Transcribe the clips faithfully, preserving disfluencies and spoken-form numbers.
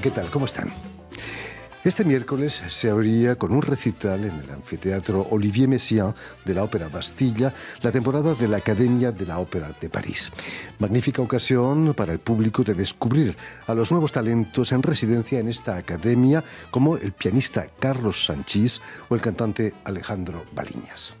Hola, ¿qué tal? ¿Cómo están? Este miércoles se abría con un recital en el anfiteatro Olivier Messiaen de la Ópera Bastilla la temporada de la Academia de la Ópera de París. Magnífica ocasión para el público de descubrir a los nuevos talentos en residencia en esta academia, como el pianista Carlos Sanchís o el cantante Alejandro Baliñas.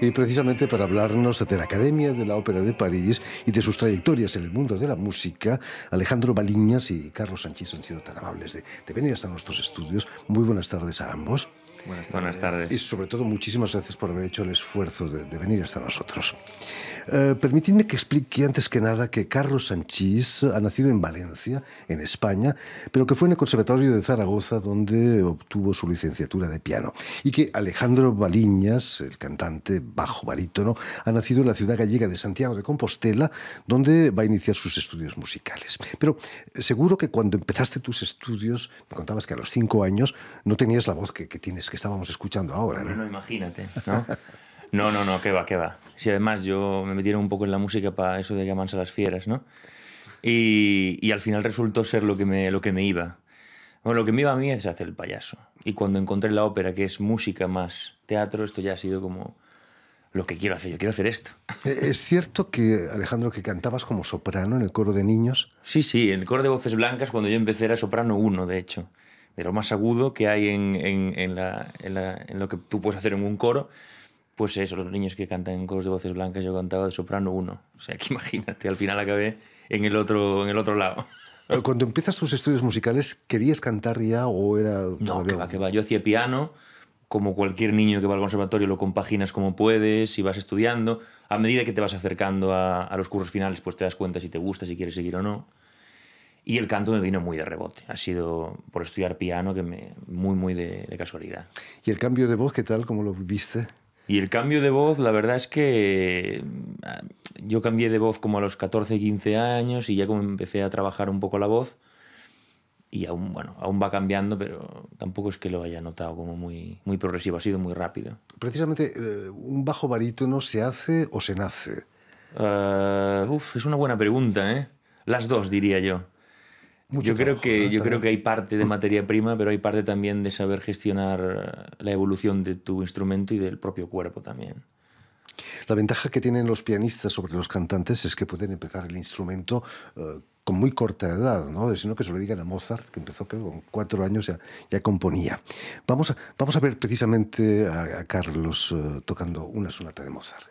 Y precisamente para hablarnos de la Academia de la Ópera de París y de sus trayectorias en el mundo de la música, Alejandro Baliñas y Carlos Sanchís han sido tan amables de, de venir hasta nuestros estudios. Muy buenas tardes a ambos. Buenas tardes. Buenas tardes. Y sobre todo, muchísimas gracias por haber hecho el esfuerzo de, de venir hasta nosotros. Eh, permitidme que explique antes que nada que Carlos Sanchís ha nacido en Valencia, en España, pero que fue en el Conservatorio de Zaragoza donde obtuvo su licenciatura de piano. Y que Alejandro Baliñas, el cantante bajo barítono, ha nacido en la ciudad gallega de Santiago de Compostela, donde va a iniciar sus estudios musicales. Pero seguro que cuando empezaste tus estudios, me contabas que a los cinco años no tenías la voz que, que tienes, que estábamos escuchando ahora. Hombre, ¿no? No, imagínate, ¿no? No, no, no, qué va, qué va. Si además yo me metieron un poco en la música para eso de llamarse a las fieras, ¿no? Y, y al final resultó ser lo que me, lo que me iba. Bueno, lo que me iba a mí es hacer el payaso. Y cuando encontré la ópera, que es música más teatro, esto ya ha sido como lo que quiero hacer, yo quiero hacer esto. ¿Es cierto que, Alejandro, que cantabas como soprano en el coro de niños? Sí, sí, en el coro de Voces Blancas, cuando yo empecé, era soprano uno, de hecho. De lo más agudo que hay en, en, en, la, en, la, en lo que tú puedes hacer en un coro, pues eso, los niños que cantan en coros de voces blancas, yo cantaba de soprano uno. O sea, que imagínate, al final acabé en el otro, en el otro lado. Cuando empiezas tus estudios musicales, ¿querías cantar ya o era...? No, que va, que va. Yo hacía piano, como cualquier niño que va al conservatorio, lo compaginas como puedes y vas estudiando. A medida que te vas acercando a, a los cursos finales, pues te das cuenta si te gusta, si quieres seguir o no. Y el canto me vino muy de rebote. Ha sido por estudiar piano que me muy, muy de, de casualidad. ¿Y el cambio de voz qué tal? ¿Cómo lo viste? Y el cambio de voz, la verdad es que yo cambié de voz como a los catorce, quince años y ya como empecé a trabajar un poco la voz. Y aún, bueno, aún va cambiando, pero tampoco es que lo haya notado como muy, muy progresivo. Ha sido muy rápido. Precisamente, ¿un bajo barítono se hace o se nace? Uh, uf, es una buena pregunta, ¿eh? Las dos, diría yo. Mucho yo trabajo, creo que, ¿no? Yo creo que hay parte de materia prima, pero hay parte también de saber gestionar la evolución de tu instrumento y del propio cuerpo también. La ventaja que tienen los pianistas sobre los cantantes es que pueden empezar el instrumento uh, con muy corta edad, ¿no? Sino que se lo digan a Mozart, que empezó creo con cuatro años ya, ya componía. Vamos a, vamos a ver precisamente a, a Carlos uh, tocando una sonata de Mozart.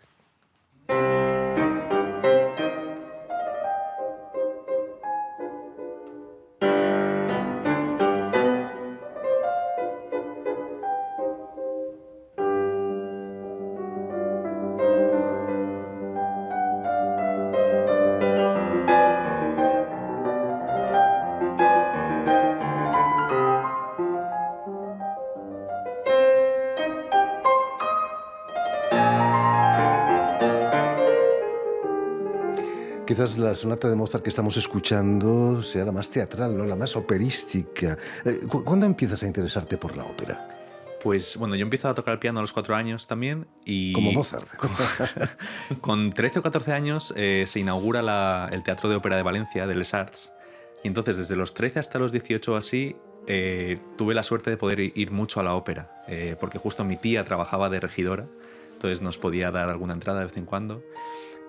Quizás la sonata de Mozart que estamos escuchando sea la más teatral, ¿no? La más operística. ¿Cuándo empiezas a interesarte por la ópera? Pues bueno, yo empiezo a tocar el piano a los cuatro años también. Y como Mozart. Con, con trece o catorce años eh, se inaugura la, el Teatro de Ópera de Valencia, de Les Arts. Y entonces, desde los trece hasta los dieciocho así, eh, tuve la suerte de poder ir mucho a la ópera, eh, porque justo mi tía trabajaba de regidora, entonces nos podía dar alguna entrada de vez en cuando.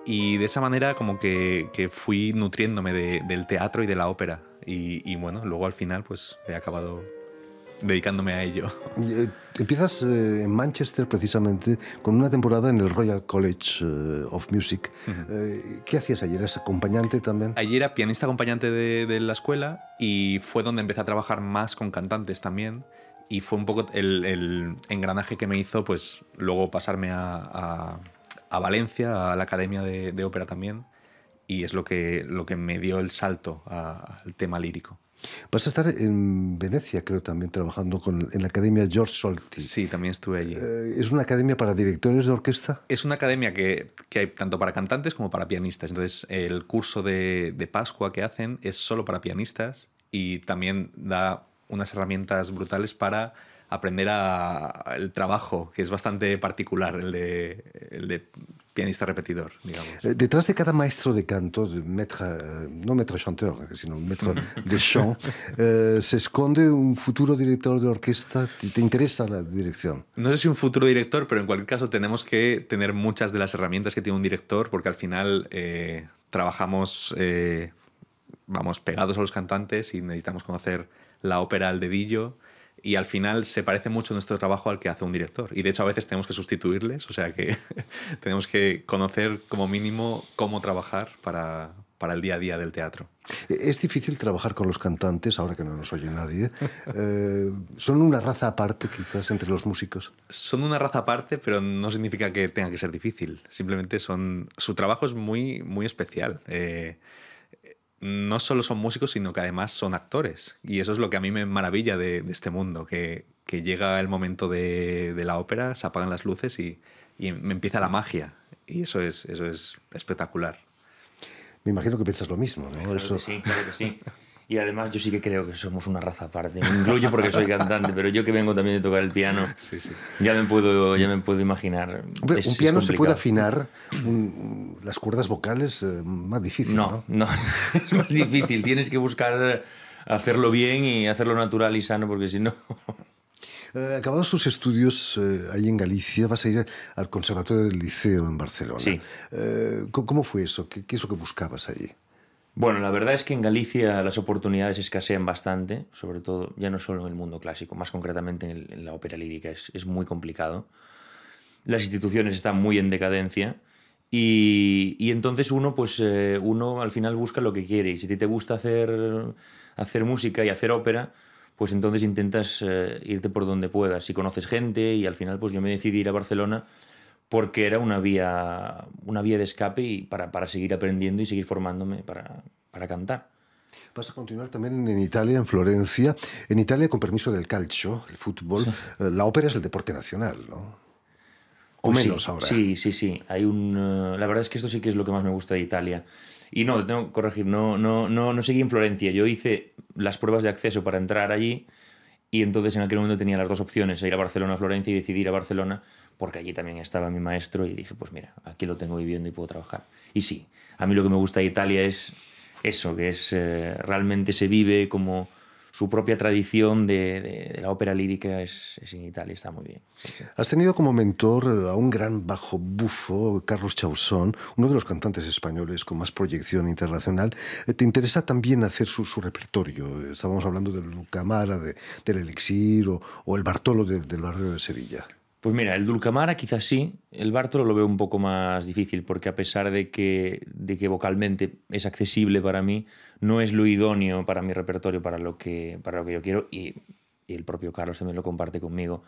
Y de esa manera como que, que fui nutriéndome de, del teatro y de la ópera. Y, y bueno, luego al final pues he acabado dedicándome a ello. Eh, empiezas eh, en Manchester, precisamente, con una temporada en el Royal College of Music. Uh-huh. eh, ¿Qué hacías allí? ¿Eras acompañante también? Allí era pianista acompañante de, de la escuela, y fue donde empecé a trabajar más con cantantes también. Y fue un poco el, el engranaje que me hizo, pues, luego pasarme a, a, a Valencia, a la Academia de, de Ópera también. Y es lo que, lo que me dio el salto a, al tema lírico. Vas a estar en Venecia, creo, también trabajando con, en la Academia George Solti. Sí, también estuve allí. ¿Es una academia para directores de orquesta? Es una academia que, que hay tanto para cantantes como para pianistas. Entonces, el curso de, de Pascua que hacen es solo para pianistas, y también da unas herramientas brutales para aprender a, a el trabajo, que es bastante particular, el de... El de pianista repetidor, digamos. Detrás de cada maestro de canto, de maître, no maître chanteur, sino maître de chant, eh, se esconde un futuro director de orquesta. ¿Te interesa la dirección? No sé si un futuro director, pero en cualquier caso tenemos que tener muchas de las herramientas que tiene un director, porque al final eh, trabajamos eh, vamos pegados a los cantantes y necesitamos conocer la ópera al dedillo. Y al final se parece mucho nuestro trabajo al que hace un director. Y de hecho a veces tenemos que sustituirles, o sea que tenemos que conocer como mínimo cómo trabajar para, para el día a día del teatro. Es difícil trabajar con los cantantes, ahora que no nos oye nadie. Eh, ¿Son una raza aparte quizás entre los músicos? Son una raza aparte, pero no significa que tenga que ser difícil. Simplemente son, su trabajo es muy, muy especial. Eh, No solo son músicos, sino que además son actores. Y eso es lo que a mí me maravilla de, de este mundo, que, que llega el momento de, de la ópera, se apagan las luces y, y me empieza la magia. Y eso es, eso es espectacular. Me imagino que piensas lo mismo, ¿no? Claro eso... que sí, claro que sí. Y además yo sí que creo que somos una raza aparte. Me incluyo porque soy cantante, pero yo que vengo también de tocar el piano, sí, sí. Ya, me puedo, ya me puedo imaginar. Hombre, es, un piano se puede afinar, un, las cuerdas vocales, eh, más difícil, ¿no? No, no, es más difícil. Tienes que buscar hacerlo bien y hacerlo natural y sano, porque si no... Eh, acabados tus estudios eh, ahí en Galicia, vas a ir al Conservatorio del Liceo en Barcelona. Sí. Eh, ¿Cómo fue eso? ¿Qué, qué es lo que buscabas allí? Bueno, la verdad es que en Galicia las oportunidades escasean bastante, sobre todo, ya no solo en el mundo clásico, más concretamente en, el, en la ópera lírica, es, es muy complicado. Las instituciones están muy en decadencia y, y entonces uno, pues, eh, uno al final busca lo que quiere, y si a ti te gusta hacer, hacer música y hacer ópera, pues entonces intentas eh, irte por donde puedas, si conoces gente, y al final pues yo me decidí ir a Barcelona porque era una vía, una vía de escape y para, para seguir aprendiendo y seguir formándome para, para cantar. Vas a continuar también en Italia, en Florencia. En Italia, con permiso del calcio, el fútbol, sí. La ópera es el deporte nacional, ¿no? O pues menos sí, ahora. Sí, sí, sí. Hay un, uh, la verdad es que esto sí que es lo que más me gusta de Italia. Y no, tengo que corregir, no, no, no, no seguí en Florencia. Yo hice las pruebas de acceso para entrar allí y entonces en aquel momento tenía las dos opciones, ir a Barcelona o a Florencia, y decidí ir a Barcelona, porque allí también estaba mi maestro y dije, pues mira, aquí lo tengo viviendo y puedo trabajar. Y sí, a mí lo que me gusta de Italia es eso, que es eh, realmente se vive como su propia tradición de, de, de la ópera lírica es, es en Italia, está muy bien. Sí, sí. Has tenido como mentor a un gran bajo bufo, Carlos Chausson, uno de los cantantes españoles con más proyección internacional. ¿Te interesa también hacer su, su repertorio? Estábamos hablando del Dulcamara, de, del Elixir o, o el Bartolo de, del Barrio de Sevilla. Pues mira, el Dulcamara quizás sí, el Bartolo lo veo un poco más difícil porque a pesar de que, de que vocalmente es accesible para mí, no es lo idóneo para mi repertorio, para lo que, para lo que yo quiero, y, y el propio Carlos también lo comparte conmigo.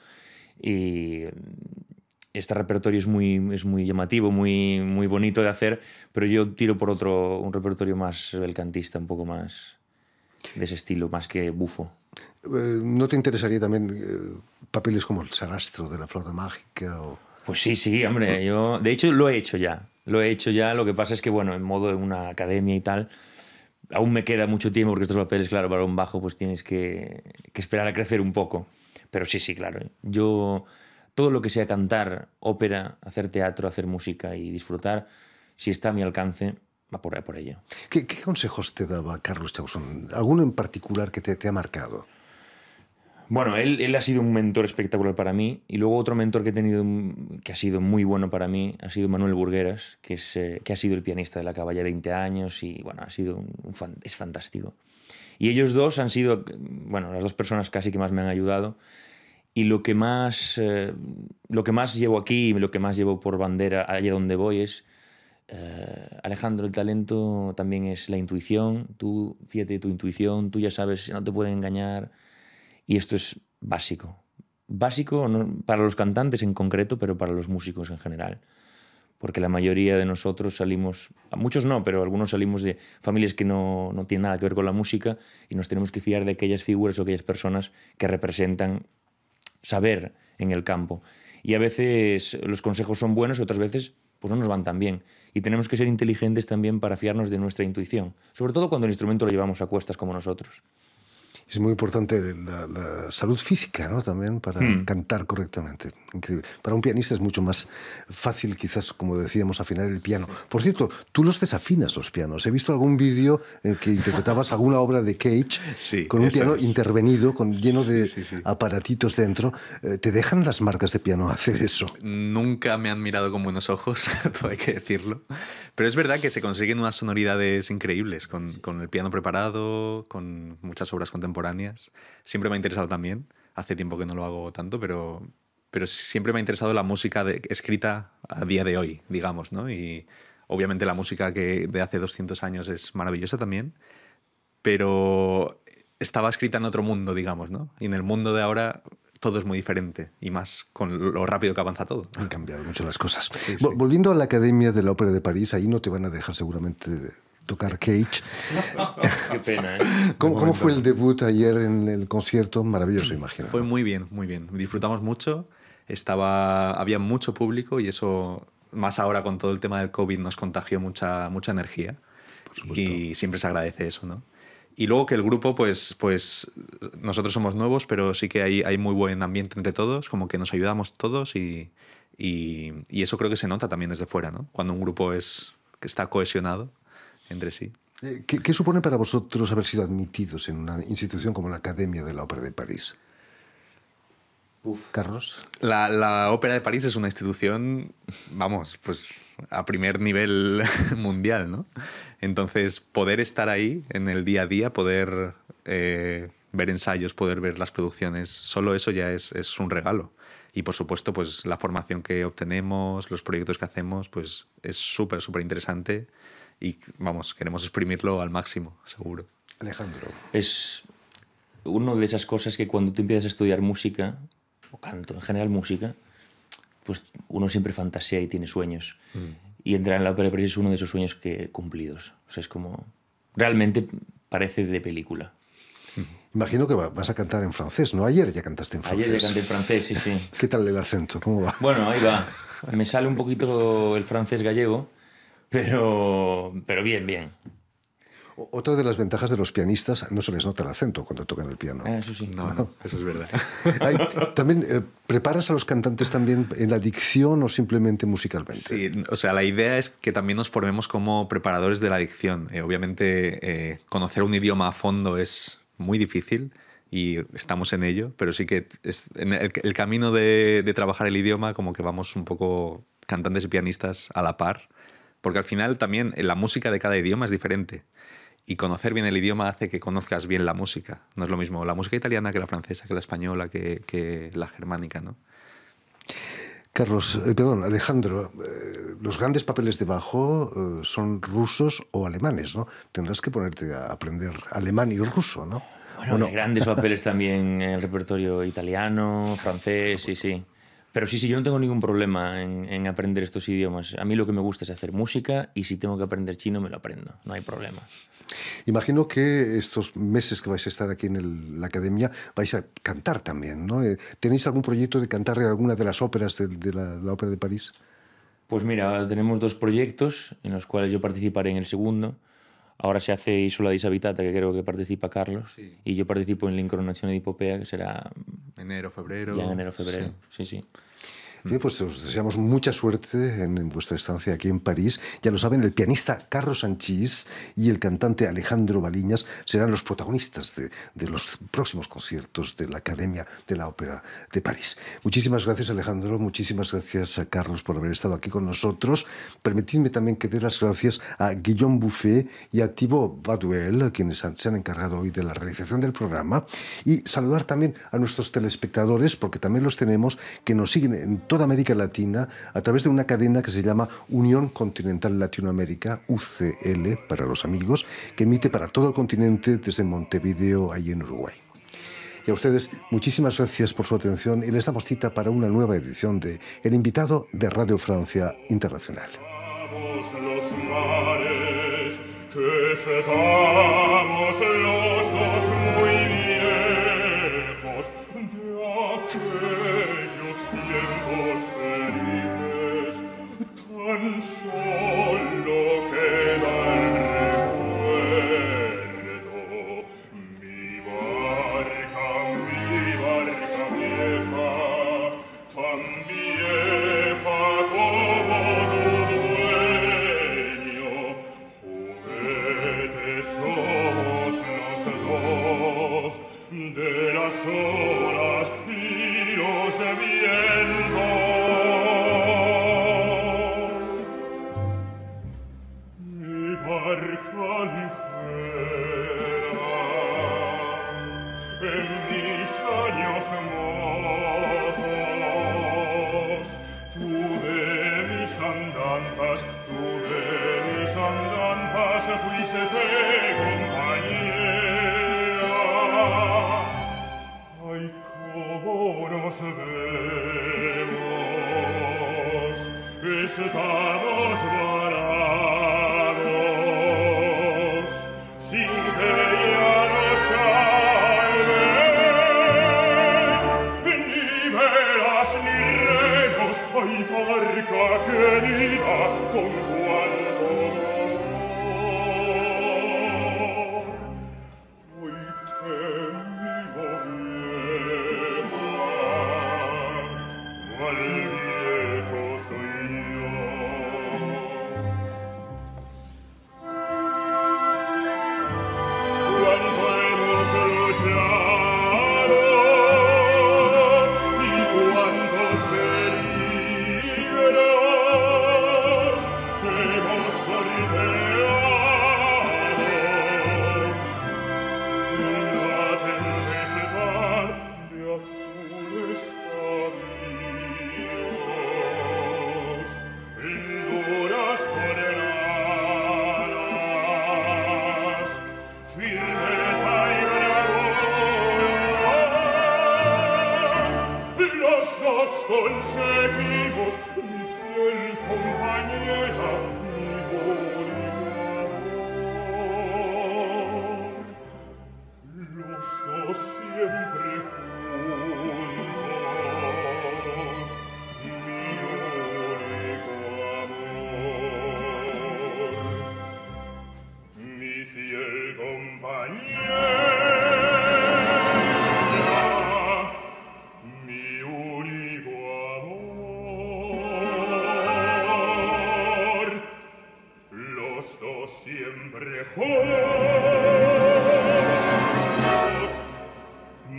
Y este repertorio es muy, es muy llamativo, muy, muy bonito de hacer, pero yo tiro por otro, un repertorio más belcantista, un poco más de ese estilo, más que bufo. ¿No te interesaría también eh, papeles como el Sarastro de la Flauta Mágica? O... Pues sí, sí, hombre. Yo, de hecho, lo he hecho ya. Lo he hecho ya. Lo que pasa es que, bueno, en modo de una academia y tal, aún me queda mucho tiempo porque estos papeles, claro, para un bajo, pues tienes que, que esperar a crecer un poco. Pero sí, sí, claro. Yo, todo lo que sea cantar, ópera, hacer teatro, hacer música y disfrutar, si está a mi alcance... Va por, por ello. ¿Qué, ¿Qué consejos te daba Carlos Chausson? ¿Alguno en particular que te, te ha marcado? Bueno, él, él ha sido un mentor espectacular para mí. Y luego otro mentor que he tenido que ha sido muy bueno para mí ha sido Manuel Burgueras, que, es, eh, que ha sido el pianista de la Caballa veinte años y bueno, ha sido un, un fan, es fantástico. Y ellos dos han sido, bueno, las dos personas casi que más me han ayudado. Y lo que más, eh, lo que más llevo aquí, lo que más llevo por bandera allá donde voy es, eh, Alejandro, el talento también es la intuición. Tú, fíjate, tu intuición, tú ya sabes, no te pueden engañar. Y esto es básico. Básico no, para los cantantes en concreto, pero para los músicos en general. Porque la mayoría de nosotros salimos, muchos no, pero algunos salimos de familias que no, no tienen nada que ver con la música y nos tenemos que fiar de aquellas figuras o aquellas personas que representan saber en el campo. Y a veces los consejos son buenos, otras veces pues no nos van tan bien. Y tenemos que ser inteligentes también para fiarnos de nuestra intuición, sobre todo cuando el instrumento lo llevamos a cuestas como nosotros. Es muy importante la, la salud física, ¿no? También para mm. cantar correctamente. Increíble. Para un pianista es mucho más fácil, quizás, como decíamos, afinar el piano. Sí. Por cierto, tú los desafinas, los pianos. He visto algún vídeo en el que interpretabas alguna obra de Cage sí, con un piano es. intervenido, con, lleno de sí, sí, sí. aparatitos dentro. ¿Te dejan las marcas de piano hacer eso? Nunca me han mirado con buenos ojos, hay que decirlo. Pero es verdad que se consiguen unas sonoridades increíbles con, con el piano preparado, con muchas obras contemporáneas. Siempre me ha interesado también, hace tiempo que no lo hago tanto, pero, pero siempre me ha interesado la música de, escrita a día de hoy, digamos, ¿no? Y obviamente la música que de hace doscientos años es maravillosa también, pero estaba escrita en otro mundo, digamos, ¿no? Y en el mundo de ahora todo es muy diferente, y más con lo rápido que avanza todo. Han cambiado mucho las cosas. Sí, sí. Volviendo a la Academia de la Ópera de París, ahí no te van a dejar seguramente tocar Cage. Qué pena, ¿eh? ¿Cómo, ¿Cómo fue el debut ayer en el concierto? Maravilloso, imagino. Fue muy bien, muy bien. Disfrutamos mucho. Estaba, había mucho público y eso, más ahora con todo el tema del COVID, nos contagió mucha, mucha energía. Por supuesto. Y siempre se agradece eso, ¿no? Y luego que el grupo, pues, pues nosotros somos nuevos, pero sí que hay, hay muy buen ambiente entre todos, como que nos ayudamos todos y, y, y eso creo que se nota también desde fuera, ¿no? Cuando un grupo es, que está cohesionado entre sí. ¿Qué, qué supone para vosotros haber sido admitidos en una institución como la Academia de la Ópera de París? Uf. Carlos. La, la Ópera de París es una institución, vamos, pues a primer nivel mundial, ¿no? Entonces, poder estar ahí en el día a día, poder eh, ver ensayos, poder ver las producciones, solo eso ya es, es un regalo. Y, por supuesto, pues la formación que obtenemos, los proyectos que hacemos, pues es súper, súper interesante. Y, vamos, queremos exprimirlo al máximo, seguro. Alejandro. Es una de esas cosas que cuando tú empiezas a estudiar música, o canto, en general música, pues uno siempre fantasea y tiene sueños. Mm. Y entrar en la ópera de París es uno de esos sueños que cumplidos. O sea, es como... Realmente parece de película. Imagino que vas a cantar en francés, ¿no? Ayer ya cantaste en francés. Ayer ya canté en francés, sí, sí. ¿Qué tal el acento? ¿Cómo va? Bueno, ahí va. Me sale un poquito el francés gallego. Pero, pero bien, bien. Otra de las ventajas de los pianistas, no se les nota el acento cuando tocan el piano. Eso sí. No, no, eso es verdad. Ay, también, eh, ¿preparas a los cantantes también en la dicción o simplemente musicalmente? Sí, o sea, la idea es que también nos formemos como preparadores de la dicción. Eh, obviamente, eh, conocer un idioma a fondo es muy difícil y estamos en ello, pero sí que es, en el, el camino de, de trabajar el idioma como que vamos un poco cantantes y pianistas a la par. Porque al final también la música de cada idioma es diferente. Y conocer bien el idioma hace que conozcas bien la música. No es lo mismo la música italiana que la francesa, que la española, que, que la germánica, ¿no? Carlos, eh, perdón, Alejandro, eh, los grandes papeles de bajo eh, son rusos o alemanes, ¿no? Tendrás que ponerte a aprender alemán y ruso, ¿no? Bueno, ¿o no? Hay grandes papeles también en el repertorio italiano, francés, sí, sí. Pero sí, sí, yo no tengo ningún problema en, en aprender estos idiomas. A mí lo que me gusta es hacer música y si tengo que aprender chino me lo aprendo, no hay problema. Imagino que estos meses que vais a estar aquí en el, la academia vais a cantar también, ¿no? ¿Tenéis algún proyecto de cantar alguna de las óperas de, de la, la Ópera de París? Pues mira, tenemos dos proyectos en los cuales yo participaré en el segundo. Ahora se hace Isla Deshabitada, que creo que participa Carlos, sí. Y yo participo en la Incoronación de Hipopea, que será... Enero, febrero. Ya en enero, febrero, sí, sí. sí. En fin, pues os deseamos mucha suerte en, en vuestra estancia aquí en París. Ya lo saben, el pianista Carlos Sanchís y el cantante Alejandro Baliñas serán los protagonistas de, de los próximos conciertos de la Academia de la Ópera de París. Muchísimas gracias, Alejandro, muchísimas gracias a Carlos por haber estado aquí con nosotros. Permitidme también que dé las gracias a Guillaume Buffet y a Thibaut Baduel, a quienes han, se han encargado hoy de la realización del programa, y saludar también a nuestros telespectadores, porque también los tenemos, que nos siguen en toda América Latina a través de una cadena que se llama Unión Continental Latinoamérica, U C L para los amigos, que emite para todo el continente desde Montevideo, ahí en Uruguay. Y a ustedes, muchísimas gracias por su atención y les damos cita para una nueva edición de El Invitado de Radio Francia Internacional. Tiempos felices, tan solo queda el recuerdo. Mi barca, mi barca vieja, tan vieja como tu dueño. Juguetes somos los dos de las olas y los vientos. Mi barca ligera, en mis años mozos, tú de mis andanzas, tú de mis andanzas fuiste compañera. Ay, cómo nos vemos, estamos varados, sin que ella nos salve, ni velas ni remos. Ay, barca querida, con cuánto dolor hoy te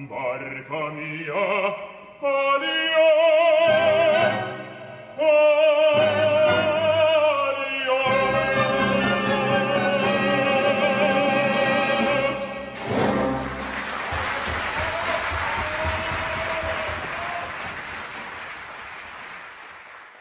barca mía, adiós.